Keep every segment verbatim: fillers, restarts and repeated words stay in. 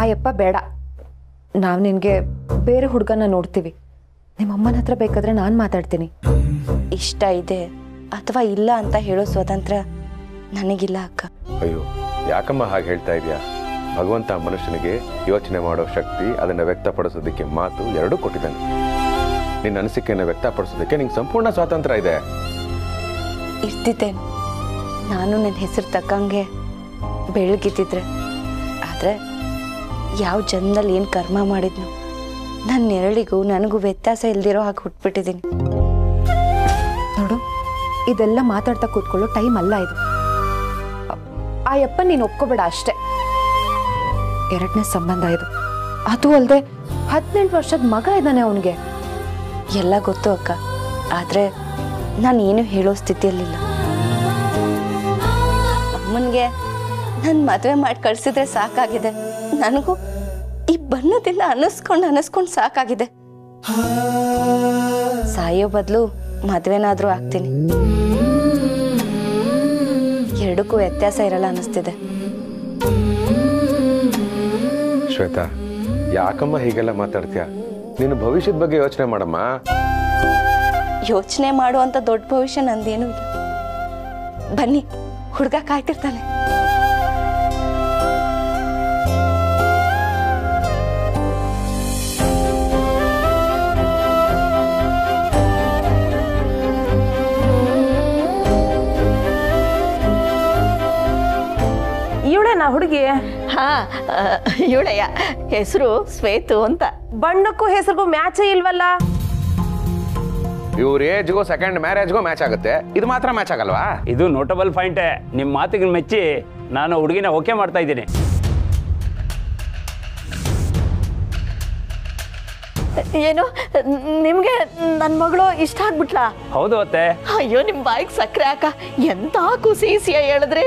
ಆಯಪ್ಪ ಬೇಡ, ನಾವು ನಿನಗೆ ಬೇರೆ ಹುಡುಗನ ನೋಡ್ತೀವಿ, ನಿಮ್ಮಮ್ಮನ ಹತ್ರ ಬೇಕಾದರೆ ನಾನು ಮಾತಾಡ್ತೀನಿ, ಇಷ್ಟ ಇದೆ ಅಥವಾ ಇಲ್ಲ ಅಂತ ಹೇಳೋ ಸ್ವಾತಂತ್ರ್ಯ ನನಗಿಲ್ಲ ಅಕ್ಕ. ಅಯ್ಯೋ ಯಾಕಮ್ಮ ಹಾಗೆ ಹೇಳ್ತಾ ಇದೆಯಾ? ಭಗವಂತ ಮನುಷ್ಯನಿಗೆ ಯೋಚನೆ ಮಾಡೋ ಶಕ್ತಿ, ಅದನ್ನು ವ್ಯಕ್ತಪಡಿಸೋದಕ್ಕೆ ಮಾತು ಎರಡೂ ಕೊಟ್ಟಿದ್ದಾನೆ. ನಿನ್ನ ಅನಿಸಿಕೆಯನ್ನು ವ್ಯಕ್ತಪಡಿಸೋದಕ್ಕೆ ನಿಂಗೆ ಸಂಪೂರ್ಣ ಸ್ವಾತಂತ್ರ್ಯ ಇದೆ. ಇರ್ತಿದ್ದೇನೆ ನಾನು ನನ್ನ ಹೆಸರು ತಕ್ಕಂಗೆ ಬೆಳಗಿದ್ದಿದ್ರೆ, ಆದರೆ ಯಾವ ಜನ್ಮದಲ್ಲಿ ಏನು ಕರ್ಮ ಮಾಡಿದ್ನು, ನನ್ನ ನೆರಳಿಗೂ ನನಗೂ ವ್ಯತ್ಯಾಸ ಇಲ್ದಿರೋ ಹಾಗೆ ಹುಟ್ಬಿಟ್ಟಿದ್ದೀನಿ. ನೋಡು, ಇದೆಲ್ಲ ಮಾತಾಡ್ತಾ ಕೂತ್ಕೊಳ್ಳೋ ಟೈಮ್ ಅಲ್ಲ ಇದು. ಆಯಪ್ಪ ನೀನು ಒಪ್ಕೋಬೇಡ ಅಷ್ಟೇ. ಎರಡನೇ ಸಂಬಂಧ ಇದು, ಅದು ಅಲ್ಲದೆ ಹದಿನೆಂಟು ವರ್ಷದ ಮಗ ಇದ್ದಾನೆ ಅವನಿಗೆ. ಎಲ್ಲ ಗೊತ್ತು ಅಕ್ಕ, ಆದರೆ ನಾನು ಏನು ಹೇಳೋ ಸ್ಥಿತಿಯಲ್ಲಿಲ್ಲ. ಅಮ್ಮನಿಗೆ ನನ್ನ ಮದುವೆ ಮಾಡಿ ಕಳಿಸಿದ್ರೆ ಸಾಕಾಗಿದೆ, ನನಗೂ ಈ ಬಣ್ಣದಿಂದ ಅನ್ನಿಸ್ಕೊಂಡು ಅನ್ನಿಸ್ಕೊಂಡು ಸಾಕಾಗಿದೆ. ಸಾಯೋ ಬದಲು ಮದುವೆನಾದ್ರೂ ಆಗ್ತೀನಿ, ಎರಡಕ್ಕೂ ವ್ಯತ್ಯಾಸ ಇರಲ್ಲ ಅನ್ನಿಸ್ತಿದೆ. ಶ್ವೇತಾ, ಯಾಕಮ್ಮ ಹೀಗೆಲ್ಲ ಮಾತಾಡ್ತೀಯ? ನೀನು ಭವಿಷ್ಯದ ಬಗ್ಗೆ ಯೋಚನೆ ಮಾಡಮ್ಮ. ಯೋಚನೆ ಮಾಡುವಂತ ದೊಡ್ಡ ಭವಿಷ್ಯ ನಂದೇನು ಇಲ್ಲ. ಬನ್ನಿ, ಹುಡುಗ ಕಾಯ್ತಿರ್ತಾನೆ. ಇವಳೇನಾ ಹುಡುಗಿ? ಹಾ, ಇವಳೆಯ. ಹೆಸರು ಶ್ವೇತು ಅಂತ. ಬಣ್ಣಕ್ಕೂ ಹೆಸರಿಗೂ ಮ್ಯಾಚ್ ಇಲ್ವಲ್ಲ? ಇವ್ರ ಏಜ್ಗೂ ಸೆಕೆಂಡ್ ಮ್ಯಾರೇಜ್ಗೂ ಮ್ಯಾಚ್ ಆಗುತ್ತೆ, ಇದು ಮಾತ್ರ ಮ್ಯಾಚ್ ಆಗಲ್ವಾ? ಇದು ನೋಟಬಲ್ ಪಾಯಿಂಟೇ. ನಿಮ್ಮ ಮಾತಿಗೆ ಮೆಚ್ಚಿ ನಾನು ಹುಡುಗಿನ ಓಕೆ ಮಾಡ್ತಾ ಇದ್ದೀನಿ. ಏನು, ನಿಮ್ಗೆ ನನ್ನ ಮಗಳು ಇಷ್ಟ ಆಗ್ಬಿಟ್ಲಾ? ಹೌದು ಅತ್ತೆ. ಅಯ್ಯೋ, ನಿಮ್ ಬಾಯಿಗೆ ಸಕ್ಕರೆ ಹಾಕ, ಎಂತ ಖುಷಿ ಸಿಹಿ ಹೇಳಿದ್ರಿ.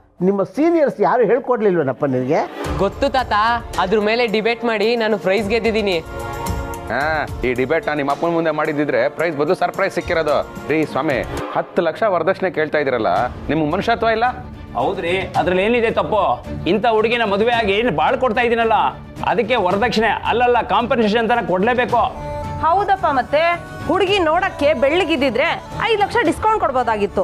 ನಿಮ್ಮ ಸೀನಿಯರ್ಸ್ ಯಾರು ಹೇಳ್ಕೊಡ್ಲಿಲ್ವೇನಪ್ಪ ನಿನಗೆ? ಗೊತ್ತು ತಾತ, ಅದ್ರ ಮೇಲೆ ಡಿಬೇಟ್ ಮಾಡಿ ನಾನು ಪ್ರೈಸ್ ಗೆದ್ದಿದ್ದೀನಿ. ಹಾ, ಈ ಡಿಬೇಟ್ ನಿಮ್ಮ ಅಪ್ಪನ ಮುಂದೆ ಮಾಡಿದ್ರೆ ಪ್ರೈಸ್ ಬದಲು ಸರ್ಪ್ರೈಸ್ ಸಿಕ್ಕಿರೋದು. ರೀ ಸ್ವಾಮಿ, ಹತ್ತು ಲಕ್ಷ ವರದಕ್ಷಿಣೆ ಕೇಳ್ತಾ ಇದ್ರಲ್ಲ, ನಿಮ್ಗೆ ಮನುಷ್ಯತ್ವ ಇಲ್ಲ? ಹೌದ್ರಿ, ಅದ್ರಲ್ಲಿ ಏನಿದೆ ತಪ್ಪು? ಇಂಥ ಹುಡುಗಿನ ಮದುವೆ ಆಗಿ ಏನು ಬಾಳ್ ಕೊಡ್ತಾ ಇದೀನಲ್ಲ, ಅದಕ್ಕೆ ವರದಕ್ಷಿಣೆ ಅಲ್ಲಲ್ಲ ಕಾಂಪನ್ಸೇಷನ್ ತನ ಕೊಡ್ಲೇಬೇಕು. ಹೌದಪ್ಪ, ಮತ್ತೆ ಹುಡುಗಿ ನೋಡಕ್ಕೆ ಬೆಳ್ಳಿಗಿದ್ದಿದ್ರೆ ಐದು ಲಕ್ಷ ಡಿಸ್ಕೌಂಟ್ ಕೊಡ್ಬೋದಾಗಿತ್ತು.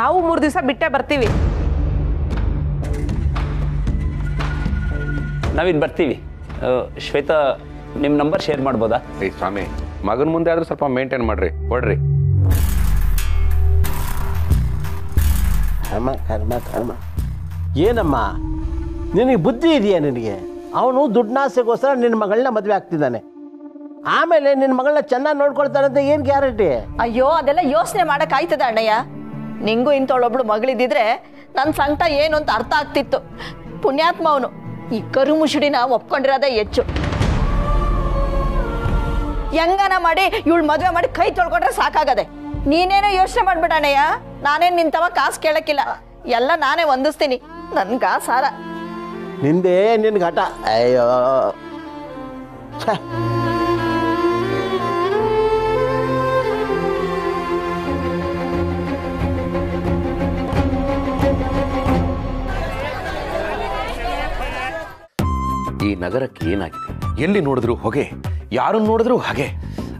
ನಾವು ಮೂರು ದಿವಸ ಬಿಟ್ಟೆ ಬರ್ತೀವಿ. ನಾವಿನ್ ಬರ್ತೀವಿ. ಶ್ವೇತಾ, ನಿಮ್ಮ ನಂಬರ್ ಶೇರ್ ಮಾಡ್ಬೋದಾ? ರೀ ಸ್ವಾಮಿ, ಮಗನ ಮುಂದೆ ಆದರೂ ಸ್ವಲ್ಪ ಮೇಂಟೈನ್ ಮಾಡಿರಿ, ಕೊಡ್ರಿ. ಕರ್ಮ ಕರ್ಮ ಕರ್ಮ. ಏನಮ್ಮ ನಿನಗೆ ಬುದ್ಧಿ ಇದೆಯಾ ನಿನಗೆ? ಅವನು ದುಡ್ಡಾಸೆಗೋಸ್ಕರ ನಿನ್ನ ಮಗಳನ್ನ ಮದುವೆ ಆಗ್ತಿದ್ದಾನೆ, ಆಮೇಲೆ ನಿನ್ನ ಮಗಳನ್ನ ಚೆನ್ನಾಗಿ ನೋಡ್ಕೊಳ್ತಾನೆ ಅಂತ ಏನು ಗ್ಯಾರಂಟಿ? ಅಯ್ಯೋ, ಅದೆಲ್ಲ ಯೋಚನೆ ಮಾಡೋಕ್ಕಾಯ್ತದ ಅಣ್ಣಯ್ಯ? ನಿಂಗೂ ಇಂಥವಳೊಬ್ಳು ಮಗಳಿದ್ದಿದ್ರೆ ನನ್ನ ಸಂಕಟ ಏನು ಅಂತ ಅರ್ಥ ಆಗ್ತಿತ್ತು. ಪುಣ್ಯಾತ್ಮ ಅವನು ಈ ಕರು ಮುಸುಡಿನ ಒಪ್ಕೊಂಡಿರೋದೇ ಹೆಚ್ಚು. ಹೆಂಗನ ಮಾಡಿ ಇವಳು ಮದುವೆ ಮಾಡಿ ಕೈ ತೊಳ್ಕೊಂಡ್ರೆ ಸಾಕಾಗದೆ. ನೀನೇನೋ ಯೋಚನೆ ಮಾಡ್ಬಿಡಣಯ್ಯ, ನಾನೇನು ನಿಂತವ ಕಾಸು ಕೇಳಕ್ಕಿಲ್ಲ, ಎಲ್ಲ ನಾನೇ ಹೊಂದಿಸ್ತೀನಿ. ನನ್ಗ ಸಾರ ನಿಂದೇ ನಿನ್ ಘಟ. ಅಯ್ಯೋ, ಈ ನಗರಕ್ಕೆ ಏನಾಗಿದೆ? ಎಲ್ಲಿ ನೋಡಿದ್ರು ಹೊಗೆ, ಯಾರನ್ನು ನೋಡಿದ್ರು ಹಾಗೆ.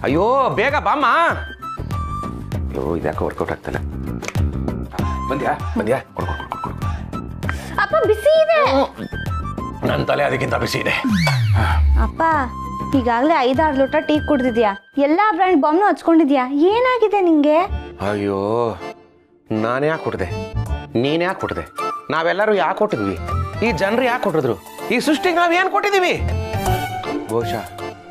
ಅಯ್ಯೋ ಬೇಗ ಬಾಮ್ಮ. ಅಯ್ಯೋ, ಇದ್ಯಾಕೆ ವರ್ಕೌಟ್ ಆಗ್ತಾನೆ? ಬಂದ್ಯಾ ಬಂದ್ಯಾ? ಅಪ್ಪ ಬಿಸಿ ಇದೆ. ನನ್ನ ತಲೆ ಅದಕ್ಕಿಂತ ಬಿಸಿ ಇದೆ. ಅಪ್ಪ, ಈಗಾಗಲೇ ಐದಾರು ಲೋಟ ಟೀ ಕುಡ್ದಿದ್ಯಾ, ಎಲ್ಲಾ ಬ್ರ್ಯಾಂಡ್ ಬಾಂಬ್ನು ಹಚ್ಕೊಂಡಿದ್ಯಾ, ಏನಾಗಿದೆ ನಿಂಗೆ? ಅಯ್ಯೋ, ನಾನು ಯಾಕೆ ಕೊಟ್ಟದೆ, ನೀನ್ ಯಾಕೆ ಕೊಟ್ಟದೆ, ನಾವೆಲ್ಲರೂ ಯಾಕೆ ಕೊಟ್ಟಿದ್ವಿ, ಈ ಜನರು ಯಾಕೆ ಕೊಟ್ಟಿದ್ರು, ಈ ಸೃಷ್ಟಿಗೆ ನಾವ್ ಏನ್ ಕೊಟ್ಟಿದೀವಿ? ಬಹುಶಃ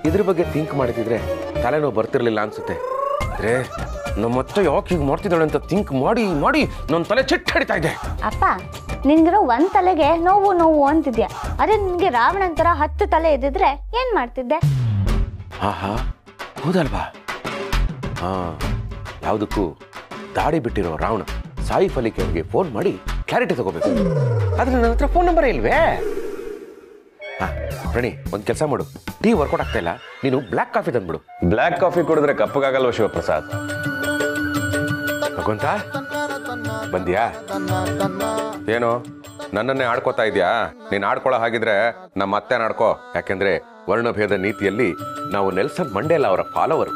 ಇದ್ರ ಬಗ್ಗೆ ಥಿಂಕ್ ಮಾಡಿದ್ರೆ ತಲೆನೋವು ಬರ್ತಿರ್ಲಿಲ್ಲ ಅನ್ಸುತ್ತೆ. ಅಂದ್ರೆ ನಮ್ಮ ಹತ್ರ ಯಾಕೆ ಹೀಗೆ ಮಾಡ್ತಿದ್ದಾಳೆ ಅಂತ ಥಿಂಕ್ ಮಾಡಿ ಮಾಡಿ ನನ್ನ ತಲೆ ಚಿಟ್ಟ ಹಿಡಿತಾ ಇದೆ. ಅಪ್ಪ, ನಿನ್ಗಿರೋ ಒಂದ್ ತಲೆಗೆ ನೋವು ನೋವು ಅಂತಿದ್ಯಾ, ಅದೇ ನಿನ್ಗೆ ರಾವಣನ್ ತರ ಹತ್ತು ತಲೆ ಇದ್ದಿದ್ರೆ ಏನ್ ಮಾಡ್ತಿದ್ದೆ? ಹಾ ಹಾ, ಹೌದಲ್ವಾ? ಹಾ, ಯಾವುದಕ್ಕೂ ದಾಡಿ ಬಿಟ್ಟಿರೋ ರಾವಣ ಸಾಯಿಫ್ ಅಲಿ ಖಾನ್ಗೆ ಫೋನ್ ಮಾಡಿ ಕ್ಲಾರಿಟಿ ತಗೋಬೇಕು. ಆದ್ರೆ ನನ್ನ ಹತ್ರ ಫೋನ್ ನಂಬರ್ ಇಲ್ವೇ? ಹಾ ಪ್ರಣಿ, ಒಂದು ಕೆಲಸ ಮಾಡು, ಟೀ ವರ್ಕೌಟ್ ಆಗ್ತಾ ಇಲ್ಲ, ನೀನು ಬ್ಲ್ಯಾಕ್ ಕಾಫಿ ತಂದ್ಬಿಡು. ಬ್ಲ್ಯಾಕ್ ಕಾಫಿ ಕುಡಿದ್ರೆ ಕಪ್ಪಗಾಗಲ್ವ ಶಿವಪ್ರಸಾದ್? ಭಗವಂತ, ಬಂದ್ಯಾ? ಏನು ನನ್ನನ್ನೇ ಆಡ್ಕೋತಾ ಇದ್ಯಾ? ನೀನ್ ಆಡ್ಕೊಳ್ಳೋ ಹಾಗಿದ್ರೆ ನಮ್ಮ ಅತ್ತೆ ಆಡ್ಕೋ. ಯಾಕೆಂದ್ರೆ ವರ್ಣಭೇದ ನೀತಿಯಲ್ಲಿ ನಾವು ನೆಲ್ಸನ್ ಮಂಡೇಲಾ ಅವರ ಫಾಲೋವರು.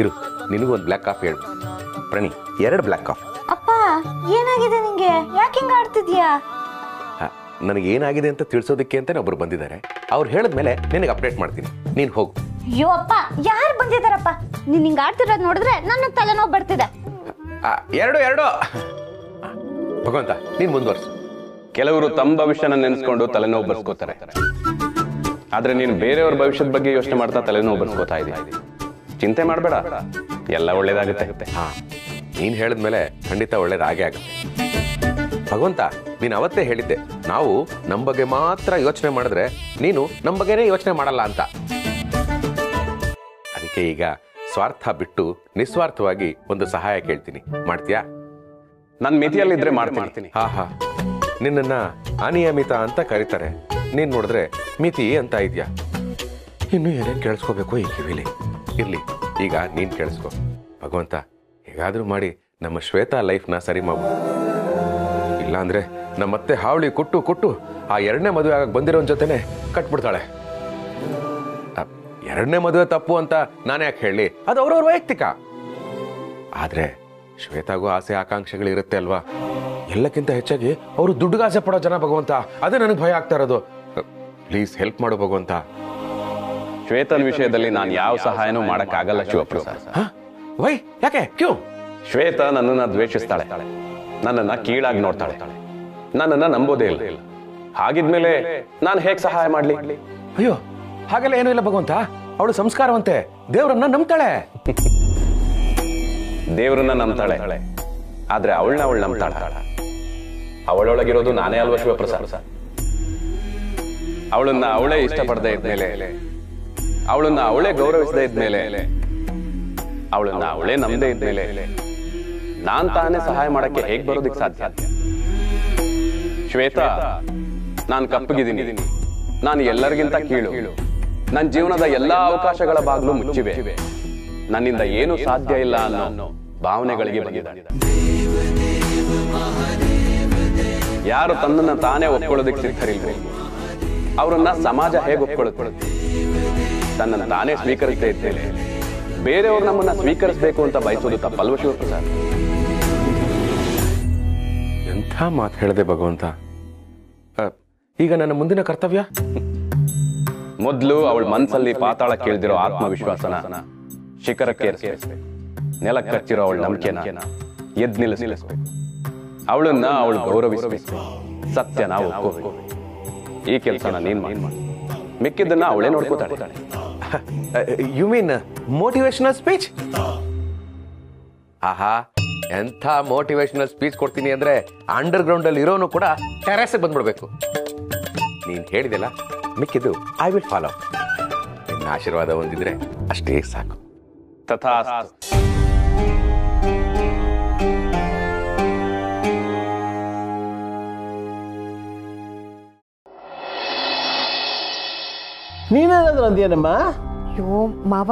ಇರು, ನಿನಗೂ ಒಂದು ಬ್ಲ್ಯಾಕ್ ಕಾಫಿ ಹೇಳು. ಪ್ರಣಿ, ಎರಡು ಬ್ಲ್ಯಾಕ್ ಕಾಫಿ. ಅಪ್ಪ, ಏನಾಗಿದೆ ನಿಂಗೆ, ಯಾಕೆ ಹಿಂಗ ಆಡ್ತಿದ್ಯಾ? ನನಗೆ ಏನಾಗಿದೆ ಅಂತ ತಿಳಿಸೋದಕ್ಕೆ ಅಂತಾನೆ ಒಬ್ರು ಬಂದಿದ್ದಾರೆ. ಅವ್ರು ಹೇಳಿದ್ಮೇಲೆ ನಿನಗೆ ಅಪ್ಡೇಟ್ ಮಾಡ್ತೀನಿ, ನೀನ್ ಹೋಗು. ಅಯ್ಯೋ ಅಪ್ಪ, ಯಾರು ಬಂದಿದ್ದಾರಪ್ಪ? ನೀನ್ ಹಿಂಗ ಆಡ್ತಿರೋದು ನೋಡಿದ್ರೆ ನನ್ನ ತಲೆನೋವು ಬರ್ತಿದೆ. ಎರಡು ಎರಡು ಭಗವಂತ, ನೀನ್ ಮುಂದುವರ್ಸು. ಕೆಲವರು ತಮ್ಮ ಭವಿಷ್ಯನ ನೆನೆಸ್ಕೊಂಡು ತಲೆನೋವು ಬರ್ಸ್ಕೋತಾರೆ, ಆದ್ರೆ ನೀನ್ ಬೇರೆಯವ್ರ ಭವಿಷ್ಯದ ಬಗ್ಗೆ ಯೋಚನೆ ಮಾಡ್ತಾ ತಲೆನೋವು ಬರ್ಸ್ಕೋತಾ ಇದೀಯ. ಚಿಂತೆ ಮಾಡಬೇಡ, ಎಲ್ಲ ಒಳ್ಳೇದಾಗುತ್ತೆ. ಹಾ, ನೀನ್ ಹೇಳಿದ್ಮೇಲೆ ಖಂಡಿತ ಒಳ್ಳೇದಾಗೇ ಆಗುತ್ತೆ. ಭಗವಂತ, ನೀನು ಅವತ್ತೇ ಹೇಳಿದ್ದೆ, ನಾವು ನಮ್ಮ ಬಗ್ಗೆ ಮಾತ್ರ ಯೋಚನೆ ಮಾಡಿದ್ರೆ ನೀನು ನಮ್ಮ ಬಗ್ಗೆನೇ ಯೋಚನೆ ಮಾಡಲ್ಲ ಅಂತ. ಅದಕ್ಕೆ ಈಗ ಸ್ವಾರ್ಥ ಬಿಟ್ಟು ನಿಸ್ವಾರ್ಥವಾಗಿ ಒಂದು ಸಹಾಯ ಕೇಳ್ತೀನಿ, ಮಾಡ್ತೀಯಾ? ನನ್ನ ಮಿತಿಯಲ್ಲಿದ್ರೆ ಮಾಡ್ತೀನಿ. ಹಾ ಹಾ, ನಿನ್ನನ್ನು ಅನಿಯಮಿತ ಅಂತ ಕರೀತಾರೆ, ನೀನು ನೋಡಿದ್ರೆ ಮಿತಿ ಅಂತ ಇದೆಯಾ? ಇನ್ನೂ ಏನೇನು ಕೇಳಿಸ್ಕೋಬೇಕು ಈ ಕಿವಿಲಿ. ಇರಲಿ, ಈಗ ನೀನು ಕೇಳಿಸ್ಕೊ. ಭಗವಂತ, ಹೇಗಾದರೂ ಮಾಡಿ ನಮ್ಮ ಶ್ವೇತಾ ಲೈಫ್ನ ಸರಿ ಮಾಡು. ಇಲ್ಲಾಂದರೆ ನಮ್ಮತ್ತೆ ಹಾವಳಿ ಕೊಟ್ಟು ಕೊಟ್ಟು ಆ ಎರಡನೇ ಮದುವೆ ಆಗ ಬಂದಿರೋನ್ ಜೊತೆನೆ ಕಟ್ಬಿಡ್ತಾಳೆ. ಎರಡನೇ ಮದುವೆ ತಪ್ಪು ಅಂತ ನಾನೇ ಯಾಕೆ ಹೇಳಿ, ಅದು ಅವ್ರವ್ರ ವೈಯಕ್ತಿಕ. ಆದರೆ ಶ್ವೇತಾಗೂ ಆಸೆ ಆಕಾಂಕ್ಷೆಗಳಿರುತ್ತೆ ಅಲ್ವಾ? ಎಲ್ಲಕ್ಕಿಂತ ಹೆಚ್ಚಾಗಿ ಅವರು ದುಡ್ಡುಗಾಸೆ ಪಡೋ ಜನ ಭಗವಂತ, ಅದೇ ನನಗೆ ಭಯ ಆಗ್ತಾ ಇರೋದು. ಪ್ಲೀಸ್ ಹೆಲ್ಪ್ ಮಾಡು ಭಗವಂತ. ಶ್ವೇತನ್ ವಿಷಯದಲ್ಲಿ ನಾನು ಯಾವ ಸಹಾಯನೂ ಮಾಡೋಕ್ಕಾಗಲ್ಲ ಶಿವಪ್ರಸಾದ್. ವೈ, ಯಾಕೆ? ಕ್ಯೂ ಶ್ವೇತ ನನ್ನನ್ನು ದ್ವೇಷಿಸ್ತಾಳೆ, ನನ್ನನ್ನು ಕೀಳಾಗಿ ನೋಡ್ತಾಳೆ, ನನ್ನನ್ನು ನಂಬೋದೇ ಇಲ್ಲ. ಹಾಗಿದ್ಮೇಲೆ ನಾನು ಹೇಗೆ ಸಹಾಯ ಮಾಡಲಿ? ಅಯ್ಯೋ, ಹಾಗೆಲ್ಲ ಏನೂ ಇಲ್ಲ ಭಗವಂತ. ಅವಳು ಸಂಸ್ಕಾರವಂತೆ, ದೇವರನ್ನ ನಂಬ್ತಾಳೆ. ದೇವರನ್ನ ನಂಬ್ತಾಳೆ, ಆದ್ರೆ ಅವಳನ್ನ ಅವಳು ನಂಬ್ತಾಳ. ಅವಳೊಳಗಿರೋದು ನಾನೇ ಅಲ್ವಾ ಶಿವಪ್ರಸಾದ್? ಅವಳನ್ನ ಅವಳೇ ಇಷ್ಟಪಡದೆ ಇದ್ಮೇಲೆ, ಅವಳನ್ನ ಅವಳೇ ಗೌರವಿಸದೆ ಇದ್ಮೇಲೆ, ಅವಳನ್ನ ಅವಳೇ ನಂಬದೇ ಇದ್ಮೇಲೆ ನಾನ್ ತಾನೇ ಸಹಾಯ ಮಾಡಕ್ಕೆ ಹೇಗ್ ಬರೋದಿಕ್ ಸಾಧ್ಯ? ಶ್ವೇತಾ, ನಾನು ಕಪ್ಪಗಿದ್ದೀನಿ, ನಾನು ಎಲ್ಲರಿಗಿಂತ ಕೀಳು, ನನ್ನ ಜೀವನದ ಎಲ್ಲಾ ಅವಕಾಶಗಳ ಬಾಗಿಲು ಮುಚ್ಚಿವೆ, ನನ್ನಿಂದ ಏನು ಸಾಧ್ಯ ಇಲ್ಲ ಅನ್ನೋ ಭಾವನೆಗಳಿಗೆ ಬಂದಿದ್ದಾನೆ. ಯಾರು ತನ್ನನ್ನ ತಾನೇ ಒಪ್ಕೊಳ್ಳೋದಕ್ಕೆ ಸಿದ್ಧರಿಲ್ವೇ, ಅವರನ್ನ ಸಮಾಜ ಹೇಗೆ ಒಪ್ಕೊಳ್ಳುತ್ತೆ? ತನ್ನನ್ನು ತಾನೇ ಸ್ವೀಕರಿಸ್ತಾ ಇದ್ದೇನೆ, ಬೇರೆಯವ್ರು ನಮ್ಮನ್ನ ಸ್ವೀಕರಿಸಬೇಕು ಅಂತ ಬಯಸೋದು ತಪ್ಪಲ್ವ ಶಿವಪ್ರಸಾದ್? ಎಂಥ ಮಾತು ಹೇಳಿದೆ ಭಗವಂತ. ಈಗ ನನ್ನ ಮುಂದಿನ ಕರ್ತವ್ಯ, ಮೊದಲು ಅವಳ ಮನಸ್ಸಲ್ಲಿ ಪಾತಾಳ ಕೇಳ್ದಿರೋ ಆತ್ಮವಿಶ್ವಾಸನ ಶಿಖರಕ್ಕೆ ಏರಿಸಬೇಕು, ನೆಲಕ್ಕೆ ಕಚ್ಚಿರೋ ಅವಳ ನಂಬಿಕೆನ ಎದ್ದು ನಿಲ್ಲಿಸಬೇಕು, ಅವಳನ್ನ ಅವಳು ಗೌರವಿಸಬೇಕು, ಸತ್ಯನ ಒಪ್ಕೋಬೇಕು. ಈ ಕೆಲಸನ ನೀನ್ ಮಾಡಿ, ಮಿಕ್ಕಿದ್ದನ್ನ ಅವಳೇ ನೋಡ್ಕೋತಾಳೆ. You mean motivational speech? ಆಹಾ, ಎಂಥ ಮೋಟಿವೇಶನಲ್ ಸ್ಪೀಚ್ ಕೊಡ್ತೀನಿ ಅಂದ್ರೆ ಅಂಡರ್ ಗ್ರೌಂಡ್ ಅಲ್ಲಿ ಇರೋನು ಕೂಡ ಟೆರೆಸ್ ಬಂದ್ಬಿಡ್ಬೇಕು. ನೀನ್ ಹೇಳಿದೆಲ್ಲ, ಮಿಕ್ಕಿದ್ದು ಐ ವಿಲ್ ಫಾಲೋ. ನಿನ್ನ ಆಶೀರ್ವಾದ ಹೊಂದಿದ್ರೆ ಅಷ್ಟೇ ಸಾಕು. ತಥಾಸ್ತು. ನೀನೇನಾದ್ರೂ ಅಂದ್ಯಾನಮ್ಮ? ಅಯ್ಯೋ ಮಾವ,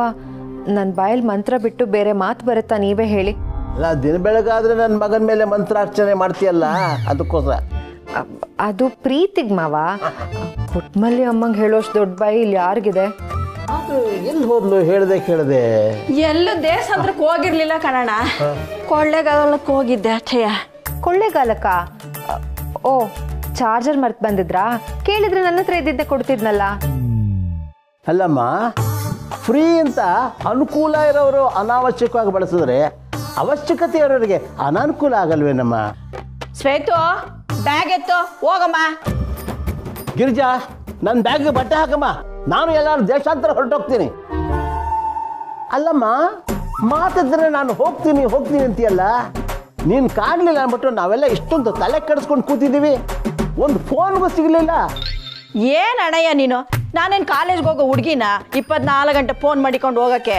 ನನ್ನ ಬಾಯಲ್ಲಿ ಮಂತ್ರ ಬಿಟ್ಟು ಬೇರೆ ಮಾತು ಬರುತ್ತಾ, ನೀವೇ ಹೇಳಿ. ಅಲ್ಲ, ದಿನ ಬೆಳಗಾದ್ರೆ ನನ್ನ ಮಗನ ಮೇಲೆ ಮಂತ್ರಾರ್ಚನೆ ಮಾಡ್ತೀಯಲ್ಲ, ಅದಕ್ಕೋಸ್ಕರ. ಅದು ಪ್ರೀತಿಗೆ ಮಾವ, ಕೊಟ್ಮಲ್ಲಿ ಅಮ್ಮಂಗೆ ಹೇಳೋಷ್ಟು ದೊಡ್ಡ ಬಾಯಿ ಇಲ್ಲಿ ಯಾರಿಗಿದೆ? ಎಲ್ಲಿ ಹೋದ್ಲು? ಹೇಳ್ದೆ ಕೇಳ್ದೆ, ಎಲ್ಲೂ ದೇವಸ್ಥಾನಕ್ಕೆ ಹೋಗಿರ್ಲಿಲ್ಲ ಕಣಣ್ಣ, ಕೊಳ್ಳೆಗಾಲಕ್ಕೆ ಹೋಗಿದ್ದೆ ಅಷ್ಟೇಯ. ಕೊಳ್ಳೆಗಾಲಕ್ಕ? ಓ ಚಾರ್ಜರ್ ಮರ್ತ್ ಬಂದಿದ್ರಾ? ಕೇಳಿದ್ರೆ ನನ್ನ ಹತ್ರ ಇದ್ದಿದ್ದೆ ಕೊಡ್ತಿದ್ನಲ್ಲ. ಅಲ್ಲಮ್ಮ, ಫ್ರೀ ಅಂತ ಅನುಕೂಲ ಇರೋರು ಅನಾವಶ್ಯಕವಾಗಿ ಬಳಸಿದ್ರೆ ಅವಶ್ಯಕತೆ ಇರೋರಿಗೆ ಅನಾನುಕೂಲ ಆಗಲ್ವೇನಮ್ಮ? ಶ್ವೇತು, ಬ್ಯಾಗ್ ಎತ್ತು ಹೋಗಮ್ಮ. ಗಿರಿಜಾ, ನನ್ನ ಬ್ಯಾಗ್ಗೆ ಬಟ್ಟೆ ಹಾಕಮ್ಮ, ನಾನು ಎಲ್ಲರೂ ದೇಶಾಂತರ ಹೊರಟೋಗ್ತೀನಿ. ಅಲ್ಲಮ್ಮ, ಮಾತಿದ್ರೆ ನಾನು ಹೋಗ್ತೀನಿ ಹೋಗ್ತೀನಿ ಅಂತೀಯಲ್ಲ, ನೀನು ಕಾಣಲಿಲ್ಲ ಅಂದ್ಬಿಟ್ಟು ನಾವೆಲ್ಲ ಇಷ್ಟೊಂದು ತಲೆ ಕೆಡಿಸ್ಕೊಂಡು ಕೂತಿದ್ದೀವಿ, ಒಂದು ಫೋನ್ಗೂ ಸಿಗಲಿಲ್ಲ. ಏನು ಅಣಯ್ಯ ನೀನು, ನಾನೇನು ಕಾಲೇಜ್ಗೆ ಹೋಗೋ ಹುಡುಗಿನ ಇಪ್ಪತ್ನಾಲ್ಕು ಗಂಟೆ ಫೋನ್ ಮಾಡಿಕೊಂಡು ಹೋಗೋಕ್ಕೆ?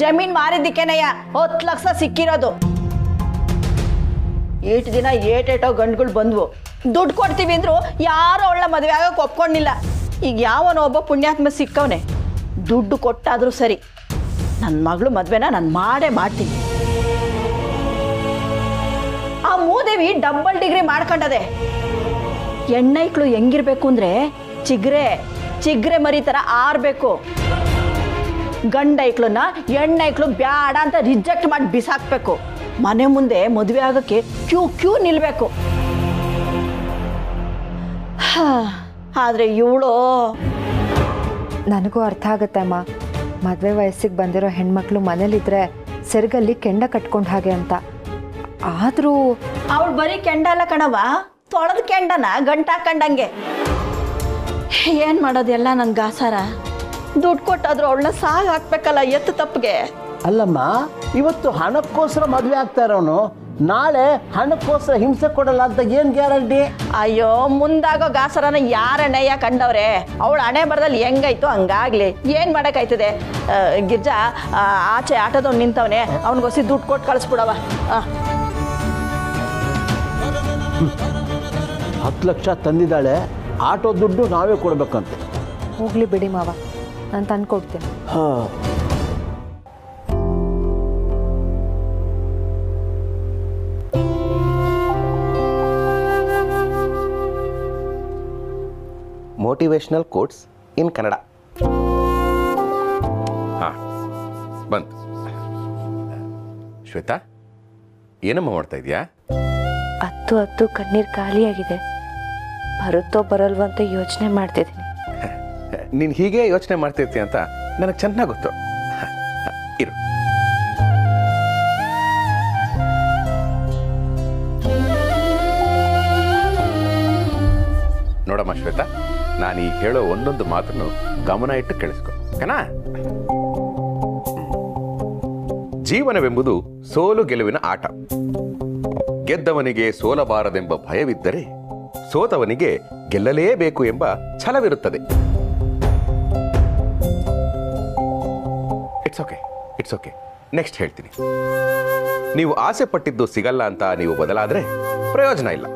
ಜಮೀನ್ ಮಾರಿದ್ದಕ್ಕೇನಯ್ಯ ಹತ್ತು ಲಕ್ಷ ಸಿಕ್ಕಿರೋದು. ಏಟು ದಿನ ಏಟೇಟೋ ಗಂಡುಗಳು ಬಂದ್ವು, ದುಡ್ಡು ಕೊಡ್ತೀವಿ ಅಂದ್ರು ಯಾರೋ ಅವಳ ಮದುವೆ ಆಗಕ್ಕೆ ಒಪ್ಕೊಂಡಿಲ್ಲ. ಈಗ ಯಾವನೋ ಒಬ್ಬ ಪುಣ್ಯಾತ್ಮ ಸಿಕ್ಕವನೆ, ದುಡ್ಡು ಕೊಟ್ಟಾದ್ರೂ ಸರಿ ನನ್ನ ಮಗಳು ಮದುವೆನ ನಾನು ಮಾಡೇ ಮಾಡ್ತೀನಿ. ಆ ಮೂದೇವಿ ಡಬಲ್ ಡಿಗ್ರಿ ಮಾಡ್ಕೊಂಡದೆ. ಹೆಣ್ಣೈಕ್ಳು ಹೆಂಗಿರ್ಬೇಕು ಅಂದ್ರೆ ಚಿಗ್ರೆ ಚಿಗ್ರೆ ಮರಿ ಥರ ಆರ್ಬೇಕು. ಗಂಡೈಕ್ಳನ್ನ ಹೆಣ್ಣೈಕ್ಳು ಬ್ಯಾಡ ಅಂತ ರಿಜೆಕ್ಟ್ ಮಾಡಿ ಬಿಸಾಕ್ಬೇಕು. ಮನೆ ಮುಂದೆ ಮದುವೆ ಆಗೋಕ್ಕೆ ಕ್ಯೂ ಕ್ಯೂ ನಿಲ್ಬೇಕು. ಆದ್ರೆ ಇವಳು, ನನಗೂ ಅರ್ಥ ಆಗುತ್ತೆ ಅಮ್ಮ, ಮದುವೆ ವಯಸ್ಸಿಗೆ ಬಂದಿರೋ ಹೆಣ್ಮಕ್ಳು ಮನೇಲಿದ್ರೆ ಸೆರಗಲ್ಲಿ ಕೆಂಡ ಕಟ್ಕೊಂಡು ಹಾಗೆ ಅಂತ. ಆದರೂ ಅವಳು ಬರೀ ಕೆಂಡ ಅಲ್ಲ ಕಣವ, ತೊಳೆದ ಕೆಂಡನ ಗಂಟಾಕಂಡಂಗೆ. ಏನು ಮಾಡೋದೆಲ್ಲ ನನ್ನ ಗಾಸಾರ. ದುಡ್ಡು ಕೊಟ್ಟಾದ್ರೂ ಅವಳನ್ನ ಸಾಗ ಹಾಕ್ಬೇಕಲ್ಲ ಎತ್ತು ತಪ್ಪಿಗೆ. ಅಲ್ಲಮ್ಮ, ಇವತ್ತು ಹಣಕ್ಕೋಸ್ಕರ ಮದುವೆ ಆಗ್ತಾ ಇರೋನು ನಾಳೆ ಹಣಕ್ಕೋಸ್ಕರ ಹಿಂಸೆ ಕೊಡಲ್ಲ ಅಂತ ಏನು ಗ್ಯಾರಂಟಿ? ಅಯ್ಯೋ, ಮುಂದಾಗೋ ಗಾಸರನ ಯಾರಣ್ಣಯ್ಯ ಕಂಡವ್ರೆ. ಅವಳು ಹಣೆ ಬರದಲ್ಲಿ ಹೆಂಗಾಯ್ತು ಹಂಗಾಗ್ಲಿ, ಏನು ಮಾಡೋಕ್ಕಾಯ್ತದೆ? ಗಿರ್ಜಾ, ಆಚೆ ಆಟೋದವ್ ನಿಂತವನೆ, ಅವನಿಗೊಸಿ ದುಡ್ಡು ಕೊಟ್ಟು ಕಳಿಸ್ಬಿಡವ. ಹತ್ತು ಲಕ್ಷ ತಂದಿದ್ದಾಳೆ, ಆಟೋ ದುಡ್ಡು ನಾವೇ ಕೊಡ್ಬೇಕಂತೆ. ಹೋಗ್ಲಿ ಬಿಡಿ ಮಾವ, ನಾನು ತಂದು ಕೊಡ್ತೇನೆ. ಹಾಂ, ಮೋಟಿವೇಶನಲ್ ಕೋಟ್ಸ್ ಇನ್ ಕನ್ನಡ. ಹಾಂ ಬಂತು. ಶ್ವೇತಾ, ಏನಮ್ಮ ಮಾಡ್ತಾ ಇದೀಯಾ? ಹತ್ತು ಹತ್ತು ಕಣ್ಣೀರು ಖಾಲಿಯಾಗಿದೆ, ಬರುತ್ತೋ ಬರಲ್ವ ಅಂತ ಯೋಚನೆ ಮಾಡ್ತಿದ್ದೀನಿ. ನೀನು ಹೀಗೆ ಯೋಚನೆ ಮಾಡ್ತಿರ್ತೀಯ ಅಂತ ನನಗೆ ಚೆನ್ನಾಗಿ ಗೊತ್ತು. ಇರು. ನೋಡಮ್ಮ ಶ್ವೇತಾ, ನಾನೀಗ ಹೇಳೋ ಒಂದೊಂದು ಮಾತನ್ನು ಗಮನ ಇಟ್ಟು ಕೇಳಿಸ್ಕೊ. ಕಣ, ಜೀವನವೆಂಬುದು ಸೋಲು ಗೆಲುವಿನ ಆಟ. ಗೆದ್ದವನಿಗೆ ಸೋಲಬಾರದೆಂಬ ಭಯವಿದ್ದರೆ, ಸೋತವನಿಗೆ ಗೆಲ್ಲಲೇಬೇಕು ಎಂಬ ಛಲವಿರುತ್ತದೆ. It's okay, it's okay. Next ಹೇಳ್ತೀನಿ. ನೀವು ಆಸೆ ಪಟ್ಟಿದ್ದು ಸಿಗಲ್ಲ ಅಂತ ನೀವು ಬದಲಾದರೆ ಪ್ರಯೋಜನ ಇಲ್ಲ.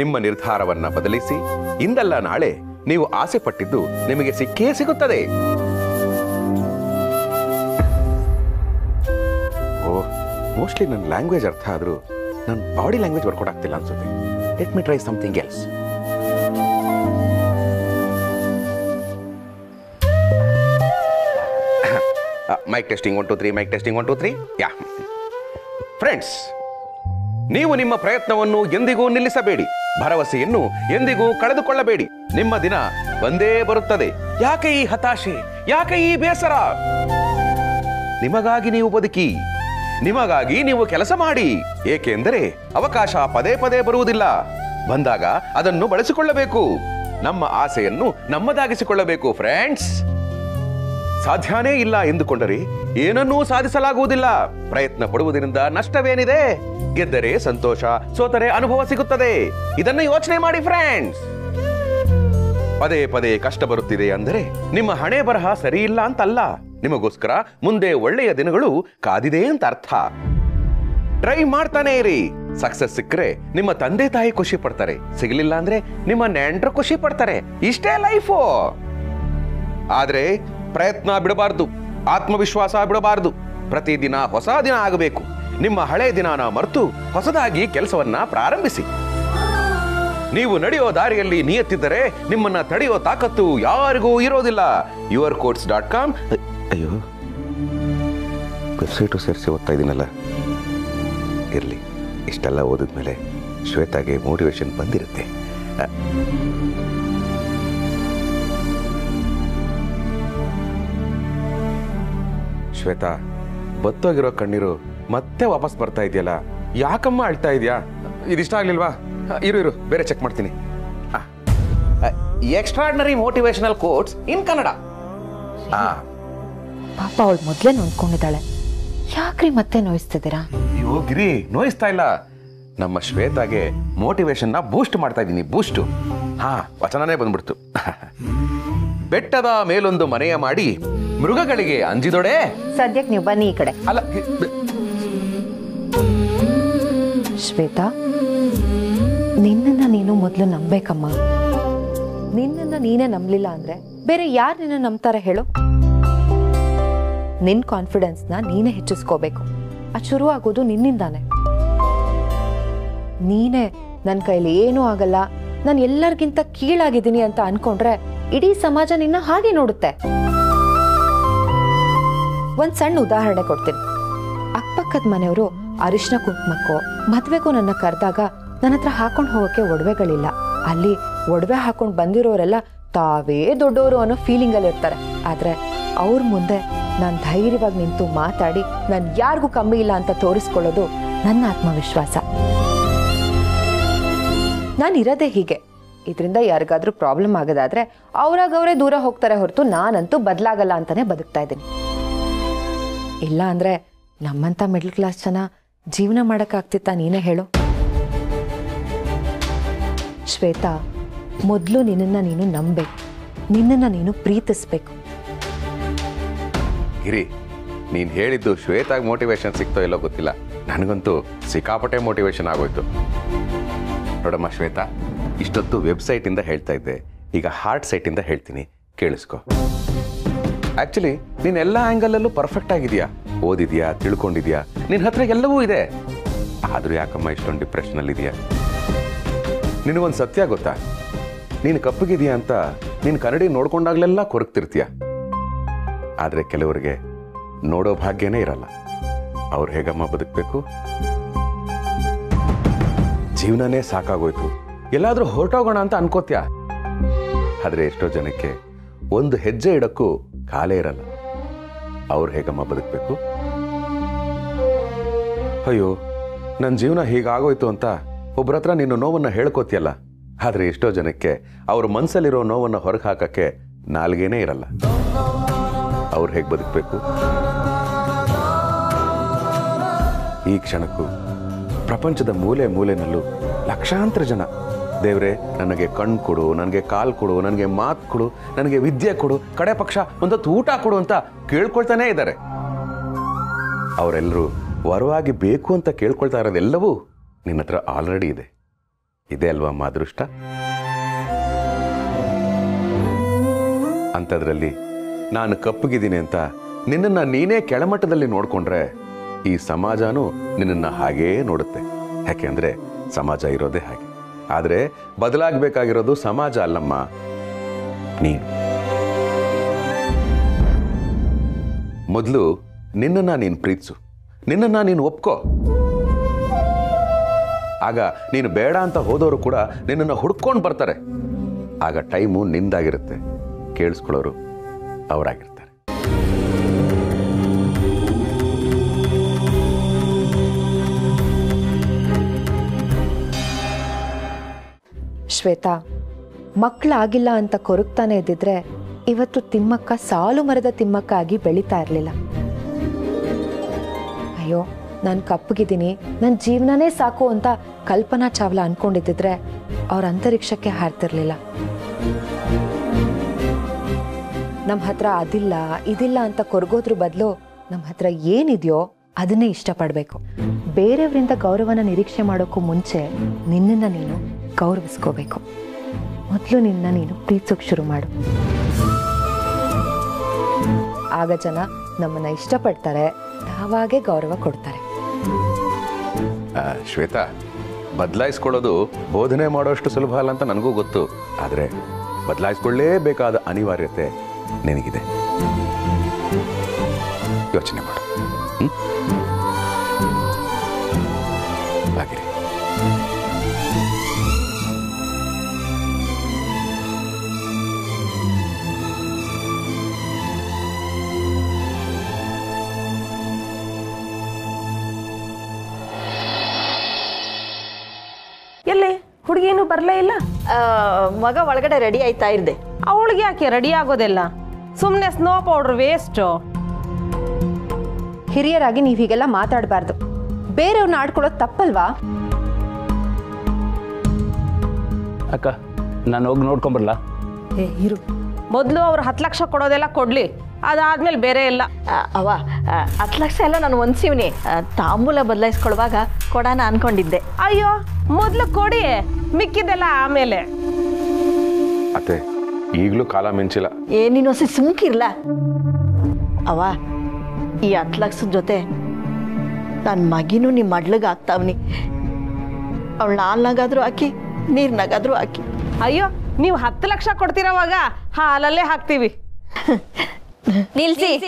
ನಿಮ್ಮ ನಿರ್ಧಾರವನ್ನು ಬದಲಿಸಿ, ಇಂದಲ್ಲ ನಾಳೆ ನೀವು ಆಸೆ ಪಟ್ಟಿದ್ದು ನಿಮಗೆ ಸಿಕ್ಕೇ ಸಿಗುತ್ತದೆ. ಓಹ್, ಮೋಸ್ಟ್ಲಿ ನನ್ನ ಲ್ಯಾಂಗ್ವೇಜ್ ಅರ್ಥ ಆದರೂ ನನ್ನ ಬಾಡಿ ಲ್ಯಾಂಗ್ವೇಜ್ ವರ್ಕೌಟ್ ಆಗ್ತಿಲ್ಲ ಅನ್ಸುತ್ತೆ. Let me try something else. Mic testing, one two three, mic testing, one two three. Yeah. Friends, ನೀವು ನಿಮ್ಮ ಪ್ರಯತ್ನವನ್ನು ಎಂದಿಗೂ ನಿಲ್ಲಿಸಬೇಡಿ. ಭರವಸೆಯನ್ನು ಎಂದಿಗೂ ಕಳೆದುಕೊಳ್ಳಬೇಡಿ. ನಿಮ್ಮ ದಿನ ಬಂದೇ ಬರುತ್ತದೆ. ಯಾಕೆ ಈ ಹತಾಶೆ, ಯಾಕೆ ಈ ಬೇಸರ? ನಿಮಗಾಗಿ ನೀವು ಬದುಕಿ, ನಿಮಗಾಗಿ ನೀವು ಕೆಲಸ ಮಾಡಿ. ಏಕೆಂದರೆ ಅವಕಾಶ ಪದೇ ಪದೇ ಬರುವುದಿಲ್ಲ. ಬಂದಾಗ ಅದನ್ನು ಬಳಸಿಕೊಳ್ಳಬೇಕು. ನಮ್ಮ ಆಸೆಯನ್ನು ನಮ್ಮದಾಗಿಸಿಕೊಳ್ಳಬೇಕು. ಫ್ರೆಂಡ್ಸ್, ಸಾಧ್ಯನೇ ಇಲ್ಲ ಎಂದುಕೊಂಡರೆ ಏನನ್ನೂ ಸಾಧಿಸಲಾಗುವುದಿಲ್ಲ. ಪ್ರಯತ್ನ ಪಡುವುದರಿಂದ ನಷ್ಟವೇನಿದೆ? ಗೆದ್ದರೆ ಸಂತೋಷ, ಸೋತರೆ ಅನುಭವ ಸಿಗುತ್ತದೆ. ಇದನ್ನು ಯೋಚನೆ ಮಾಡಿ ಫ್ರೆಂಡ್ಸ್. ಪದೇ ಪದೇ ಕಷ್ಟ ಬರುತ್ತಿದೆ ಅಂದರೆ ನಿಮ್ಮ ಹಣೆ ಬರಹ ಸರಿ ಇಲ್ಲ ಅಂತಲ್ಲ. ನಿಮಗೋಸ್ಕರ ಮುಂದೆ ಒಳ್ಳೆಯ ದಿನಗಳು ಕಾದಿದೆ ಅಂತ ಅರ್ಥ. ಟ್ರೈ ಮಾಡ್ತಾನೆ ಇರಿ. ಸಕ್ಸಸ್ ಸಿಕ್ಕರೆ ನಿಮ್ಮ ತಂದೆ ತಾಯಿ ಖುಷಿ ಪಡ್ತಾರೆ, ಸಿಗಲಿಲ್ಲ ಅಂದ್ರೆ ನಿಮ್ಮ ನೆಂಟರು ಖುಷಿ ಪಡ್ತಾರೆ. ಇಷ್ಟೇ ಲೈಫು. ಆದ್ರೆ ಪ್ರಯತ್ನ ಬಿಡಬಾರ್ದು, ಆತ್ಮವಿಶ್ವಾಸ ಬಿಡಬಾರ್ದು. ಪ್ರತಿದಿನ ಹೊಸ ದಿನ ಆಗಬೇಕು. ನಿಮ್ಮ ಹಳೆ ದಿನಾನ ಮರೆತು ಹೊಸದಾಗಿ ಕೆಲಸವನ್ನ ಪ್ರಾರಂಭಿಸಿ. ನೀವು ನಡೆಯೋ ದಾರಿಯಲ್ಲಿ ನಿಯತ್ತಿದ್ದರೆ ನಿಮ್ಮನ್ನ ತಡೆಯೋ ತಾಕತ್ತು ಯಾರಿಗೂ ಇರೋದಿಲ್ಲ. Your quotes dot com. ಅಯ್ಯೋ, ವೆಬ್ಸೈಟು ಸೇರಿಸಿ ಓದ್ತಾ ಇದ್ದೀನಲ್ಲ. ಇರಲಿ, ಇಷ್ಟೆಲ್ಲ ಓದಿದ್ಮೇಲೆ ಶ್ವೇತಾಗೆ ಮೋಟಿವೇಶನ್ ಬಂದಿರುತ್ತೆ. ಶ್ವೇತಾ, ಬತ್ತೋಗಿರೋ ಕಣ್ಣೀರು ಮತ್ತೆ ವಾಪಸ್ ಬರ್ತಾ ಇದೆಯಲ್ಲ, ಯಾಕಮ್ಮ ಅಳ್ತಾ ಇದೆಯಾ? ಇದಿಷ್ಟ ಆಗ್ಲಿಲ್ವಾ? ಇರು ಇರು, ಬೇರೆ ಚೆಕ್ ಮಾಡ್ತೀನಿ. Extraordinary motivational quotes in Kannada. ಪಾಪ ಅವಳು ಮೊದಲೇ ನೋಡ್ಕೊಂಡಿದ್ದಾಳೆ, ಯಾಕ್ರಿ ಮತ್ತೆ ನೋಯಿಸ್ತಿದ್ದೀರಾ? ಅಯ್ಯೋ ಗಿರಿ, ನೋಯಿಸ್ತಾ ಇಲ್ಲ. ನಮ್ಮ ಶ್ವೇತಾಗೆ ಮೋಟಿವೇಶನ್ನ ಬೂಸ್ಟ್ ಮಾಡ್ತಾ ಇದ್ದೀನಿ. ಬೂಸ್ಟ್. ಹಾ, ವಚನನೇ ಬಂದ್ಬಿಡ್ತು. ಬೆಟ್ಟದ ಮೇಲೊಂದು ಮನೆಯ ಮಾಡಿ ಮೃಗಗಳಿಗೆ ಅಂಜಿದೊಡೆ. ಸದ್ಯಕ್ಕೆ ನೀವು ಬನ್ನಿ ಈ ಕಡೆ. ಅಲ್ಲ ಶ್ವೇತಾ, ನಿನ್ನನ್ನ ನೀನು ಮೊದಲು ನಂಬಬೇಕಮ್ಮ. ನಿನ್ನನ್ನ ನೀನೇ ನಂಬಲಿಲ್ಲ ಅಂದ್ರೆ ಬೇರೆ ಯಾರು ನಿನ್ನ ನಂಬ್ತಾರೆ ಹೇಳು? ನಿನ್ನ ಕಾನ್ಫಿಡೆನ್ಸ್ನ ನೀನೇ ಹೆಚ್ಚಿಸ್ಕೋಬೇಕು. ಅದು ಶುರುವಾಗೋದು ನಿನ್ನಿಂದಾನೆ. ನೀನೇ ನನ್ನ ಕೈಲಿ ಏನೂ ಆಗಲ್ಲ, ನಾನು ಎಲ್ಲರಿಗಿಂತ ಕೀಳಾಗಿದ್ದೀನಿ ಅಂತ ಅನ್ಕೊಂಡ್ರೆ ಇಡೀ ಸಮಾಜ ನಿನ್ನ ಹಾಗೆ ನೋಡುತ್ತೆ. ಒಂದು ಸಣ್ಣ ಉದಾಹರಣೆ ಕೊಡ್ತೀನಿ. ಅಕ್ಕಪಕ್ಕದ ಮನೆಯವರು ಅರಿಶಿನ ಕುಂಕುಮಕ್ಕೋ ಮದುವೆಗೂ ನನ್ನ ಕರೆದಾಗ ನನ್ನ ಹತ್ರ ಹಾಕೊಂಡು ಹೋಗೋಕ್ಕೆ ಒಡವೆಗಳಿಲ್ಲ. ಅಲ್ಲಿ ಒಡವೆ ಹಾಕೊಂಡು ಬಂದಿರೋರೆಲ್ಲ ತಾವೇ ದೊಡ್ಡವರು ಅನ್ನೋ ಫೀಲಿಂಗಲ್ಲಿ ಇರ್ತಾರೆ. ಆದರೆ ಅವ್ರ ಮುಂದೆ ನಾನು ಧೈರ್ಯವಾಗಿ ನಿಂತು ಮಾತಾಡಿ ನಾನು ಯಾರಿಗೂ ಕಮ್ಮಿ ಇಲ್ಲ ಅಂತ ತೋರಿಸ್ಕೊಳ್ಳೋದು ನನ್ನ ಆತ್ಮವಿಶ್ವಾಸ. ನಾನು ಇರೋದೇ ಹೀಗೆ. ಇದರಿಂದ ಯಾರಿಗಾದ್ರೂ ಪ್ರಾಬ್ಲಮ್ ಆಗೋದಾದರೆ ಅವರಾಗವರೇ ದೂರ ಹೋಗ್ತಾರೆ ಹೊರತು ನಾನಂತೂ ಬದಲಾಗಲ್ಲ ಅಂತಲೇ ಬದುಕ್ತಾ ಇದ್ದೀನಿ. ಇಲ್ಲ ಅಂದರೆ ನಮ್ಮಂಥ ಮಿಡ್ಲ್ ಕ್ಲಾಸ್ ಜನ ಜೀವನ ಮಾಡೋಕ್ಕಾಗ್ತಿತ್ತಾ ನೀನೇ ಹೇಳು? ಶ್ವೇತಾ, ಮೊದಲು ನಿನ್ನನ್ನು ನೀನು ನಂಬಬೇಕು, ನಿನ್ನನ್ನು ನೀನು ಪ್ರೀತಿಸ್ಬೇಕು. ಗಿರಿ, ನೀನು ಹೇಳಿದ್ದು ಶ್ವೇತಾಗಿ ಮೋಟಿವೇಶನ್ ಸಿಗ್ತೋ ಇಲ್ಲೋ ಗೊತ್ತಿಲ್ಲ, ನನಗಂತೂ ಸಿಕ್ಕಾಪಟ್ಟೆ ಮೋಟಿವೇಶನ್ ಆಗೋಯ್ತು. ನೋಡಮ್ಮ ಶ್ವೇತಾ, ಇಷ್ಟೊತ್ತು ವೆಬ್ಸೈಟಿಂದ ಹೇಳ್ತಾ ಇದ್ದೆ, ಈಗ ಹಾರ್ಟ್ ಸೈಟಿಂದ ಹೇಳ್ತೀನಿ, ಕೇಳಿಸ್ಕೊ. ಆ್ಯಕ್ಚುಲಿ ನೀನು ಎಲ್ಲ ಆ್ಯಂಗಲಲ್ಲೂ ಪರ್ಫೆಕ್ಟ್ ಆಗಿದೆಯಾ, ಓದಿದೆಯಾ, ತಿಳ್ಕೊಂಡಿದ್ಯಾ, ನಿನ್ನ ಹತ್ರ ಎಲ್ಲವೂ ಇದೆ. ಆದರೂ ಯಾಕಮ್ಮ ಇಷ್ಟೊಂದು ಡಿಪ್ರೆಷನಲ್ಲಿದೆಯಾ? ನಿನಗೊಂದು ಸತ್ಯ ಗೊತ್ತಾ? ನೀನು ಕಪ್ಪಗಿದೀಯ ಅಂತ ನೀನು ಕನ್ನಡಿ ನೋಡ್ಕೊಂಡಾಗ್ಲೆಲ್ಲ ಕೊರಗ್ತಿರ್ತೀಯ. ಆದರೆ ಕೆಲವರಿಗೆ ನೋಡೋ ಭಾಗ್ಯನೇ ಇರಲ್ಲ. ಅವ್ರು ಹೇಗಮ್ಮ ಬದುಕಬೇಕು? ಜೀವನನೇ ಸಾಕಾಗೋಯ್ತು, ಎಲ್ಲಾದರೂ ಹೊರಟೋಗೋಣ ಅಂತ ಅನ್ಕೋತ್ಯಾ. ಆದರೆ ಎಷ್ಟೋ ಜನಕ್ಕೆ ಒಂದು ಹೆಜ್ಜೆ ಇಡಕ್ಕೂ ಕಾಲೇ ಇರಲ್ಲ. ಅವ್ರು ಹೇಗಮ್ಮ ಬದುಕಬೇಕು? ಅಯ್ಯೋ, ನನ್ನ ಜೀವನ ಹೀಗಾಗೋಯ್ತು ಅಂತ ಒಬ್ಬರ ಹತ್ರ ನೀನು ನೋವನ್ನು ಹೇಳ್ಕೋತಿಯಲ್ಲ, ಆದರೆ ಎಷ್ಟೋ ಜನಕ್ಕೆ ಅವ್ರ ಮನಸ್ಸಲ್ಲಿರೋ ನೋವನ್ನು ಹೊರಗೆ ಹಾಕೋಕ್ಕೆ ನಾಲ್ಗೇನೇ ಇರಲ್ಲ. ಅವ್ರು ಹೇಗೆ ಬದುಕಬೇಕು? ಈ ಕ್ಷಣಕ್ಕೂ ಪ್ರಪಂಚದ ಮೂಲೆ ಮೂಲೆನಲ್ಲೂ ಲಕ್ಷಾಂತರ ಜನ ದೇವರೇ ನನಗೆ ಕಣ್ಣು ಕೊಡು, ನನಗೆ ಕಾಲು ಕೊಡು, ನನಗೆ ಮಾತು ಕೊಡು, ನನಗೆ ವಿದ್ಯೆ ಕೊಡು, ಕಡೆ ಪಕ್ಷ ಒಂದೊತ್ತು ಊಟ ಕೊಡು ಅಂತ ಕೇಳ್ಕೊಳ್ತಾನೇ ಇದ್ದಾರೆ. ಅವರೆಲ್ಲರೂ ವರವಾಗಿ ಬೇಕು ಅಂತ ಕೇಳ್ಕೊಳ್ತಾ ಇರೋದೆಲ್ಲವೂ ನಿನ್ನ ಹತ್ರ ಆಲ್ರೆಡಿ ಇದೆ. ಇದೇ ಅಲ್ವಾ ಅಮ್ಮ ಅದೃಷ್ಟ? ಅಂಥದ್ರಲ್ಲಿ ನಾನು ಕಪ್ಪಗಿದ್ದೀನಿ ಅಂತ ನಿನ್ನನ್ನು ನೀನೇ ಕೆಳಮಟ್ಟದಲ್ಲಿ ನೋಡಿಕೊಂಡ್ರೆ ಈ ಸಮಾಜನೂ ನಿನ್ನನ್ನು ಹಾಗೇ ನೋಡುತ್ತೆ. ಯಾಕೆ ಅಂದರೆ ಸಮಾಜ ಇರೋದೇ ಹಾಗೆ. ಆದರೆ ಬದಲಾಗಬೇಕಾಗಿರೋದು ಸಮಾಜ ಅಲ್ಲಮ್ಮ, ನೀನು. ಮೊದಲು ನಿನ್ನನ್ನು ನೀನು ಪ್ರೀತಿಸು, ನಿನ್ನನ್ನು ನೀನು ಒಪ್ಕೋ. ಆಗ ನೀನು ಬೇಡ ಅಂತ ಹೋದವರು ಕೂಡ ನಿನ್ನನ್ನು ಹುಡ್ಕೊಂಡು ಬರ್ತಾರೆ. ಆಗ ಟೈಮು ನಿಂದಾಗಿರುತ್ತೆ, ಕೇಳಿಸ್ಕೊಳ್ಳೋರು ಅವರಾಗಿರ್ತಾರೆ. ಶ್ವೇತಾ, ಮಕ್ಕಳಾಗಿಲ್ಲ ಅಂತ ಕೊರಗ್ತಾನೆ ಇದ್ದಿದ್ರೆ ಇವತ್ತು ತಿಮ್ಮಕ್ಕ ಸಾಲು ಮರದ ತಿಮ್ಮಕ್ಕ ಆಗಿ ಬೆಳೀತಾ ಇರಲಿಲ್ಲ. ಅಯ್ಯೋ ನಾನು ಕಪ್ಪಗಿದ್ದೀನಿ, ನನ್ನ ಜೀವನನೇ ಸಾಕು ಅಂತ ಕಲ್ಪನಾ ಚಾವ್ಲಾ ಅಂದ್ಕೊಂಡಿದ್ದಿದ್ರೆ ಅವ್ರ ಅಂತರಿಕ್ಷಕ್ಕೆ ಹಾರ್ತಿರ್ಲಿಲ್ಲ. ನಮ್ಮ ಹತ್ರ ಅದಿಲ್ಲ ಇದಿಲ್ಲ ಅಂತ ಕೊರಗೋದ್ರ ಬದಲು ನಮ್ಮ ಹತ್ರ ಏನಿದೆಯೋ ಅದನ್ನೇ ಇಷ್ಟಪಡಬೇಕು. ಬೇರೆಯವರಿಂದ ಗೌರವನ ನಿರೀಕ್ಷೆ ಮಾಡೋಕ್ಕೂ ಮುಂಚೆ ನಿನ್ನನ್ನು ನೀನು ಗೌರವಿಸ್ಕೋಬೇಕು. ಮೊದಲು ನಿನ್ನ ನೀನು ಪ್ರೀತಿಸೋಕೆ ಶುರು ಮಾಡು. ಆಗ ಜನ ನಮ್ಮನ್ನು ಇಷ್ಟಪಡ್ತಾರೆ, ತಾವಾಗೇ ಗೌರವ ಕೊಡ್ತಾರೆ. ಶ್ವೇತಾ, ಬದಲಾಯಿಸ್ಕೊಳ್ಳೋದು ಬೋಧನೆ ಮಾಡೋಷ್ಟು ಸುಲಭ ಅಲ್ಲ ಅಂತ ನನಗೂ ಗೊತ್ತು. ಆದರೆ ಬದಲಾಯಿಸ್ಕೊಳ್ಳೇಬೇಕಾದ ಅನಿವಾರ್ಯತೆ ನಿನಗಿದೆ. ಯೋಚನೆ ಮಾಡು. ಆಗಿರಿ. ಎಲ್ಲಿ ಹುಡುಗಿ ಏನು ಬರಲೇ ಇಲ್ಲ? ಮಗ ಒಳಗಡೆ ರೆಡಿ ಆಯ್ತಾ ಇದ್ದೆ. ಅವಳಿಗೆ ಯಾಕೆ ರೆಡಿ ಆಗೋದೆಲ್ಲ? ಸುಮ್ಮನೆ ಸ್ನೋ ಪೌಡರ್ ವೇಸ್ಟು. ಹಿರಿಯರಾಗಿ ನೀವು ಹೀಗೆಲ್ಲ ಮಾತಾಡಬಾರ್ದು. ಬೇರೆಯವ್ರನ್ನ ಆಡ್ಕೊಳ್ಳೋದು ತಪ್ಪಲ್ವಾ? ಅಕ್ಕ, ನಾನು ಹೋಗಿ ನೋಡ್ಕೊಂಬರ್ಲ? ಏ ಇರು, ಮೊದಲು ಅವ್ರು ಹತ್ತು ಲಕ್ಷ ಕೊಡೋದೆಲ್ಲ ಕೊಡಲಿ, ಅದಾದ್ಮೇಲೆ ಬೇರೆ ಎಲ್ಲ. ಅವ ಹತ್ತು ಲಕ್ಷ ಎಲ್ಲ ನಾನು ಒಂದ್ಸೀವ್ನಿ ತಾಂಬೂಲ ಬದಲಾಯಿಸ್ಕೊಳ್ವಾಗ ಕೊಡೋಣ ಅನ್ಕೊಂಡಿದ್ದೆ. ಅಯ್ಯೋ, ಮೊದಲು ಕೊಡಿ, ಮಿಕ್ಕಿದೆಲ್ಲ ಆಮೇಲೆ. ಅತ್ತೆ, ಈಗಲೂ ಕಾಲ ಮಿಂಚಿಲ್ಲ. ಏನಿನ ಹೊಸ ಸುಮ್ಕಿರ್ಲ. ಅವ ಈ ಹತ್ತು ಲಕ್ಷದ ಜೊತೆ ನನ್ನ ಮಗಿನೂ ನಿಮ್ಮ ಮಡ್ಲಿಗೆ ಆಗ್ತಾವ್ನಿ. ಅವಳು ನಾಲ್ನಾಗಾದ್ರೂ ಹಾಕಿ, ನೀರ್ನಾಗಾದ್ರೂ ಹಾಕಿ. ಅಯ್ಯೋ, ನೀವು ಹತ್ತು ಲಕ್ಷ ಕೊಡ್ತಿರೋವಾಗ ಹಾಲಲ್ಲೇ ಹಾಕ್ತೀವಿ. ನಿಲ್ಸಿ.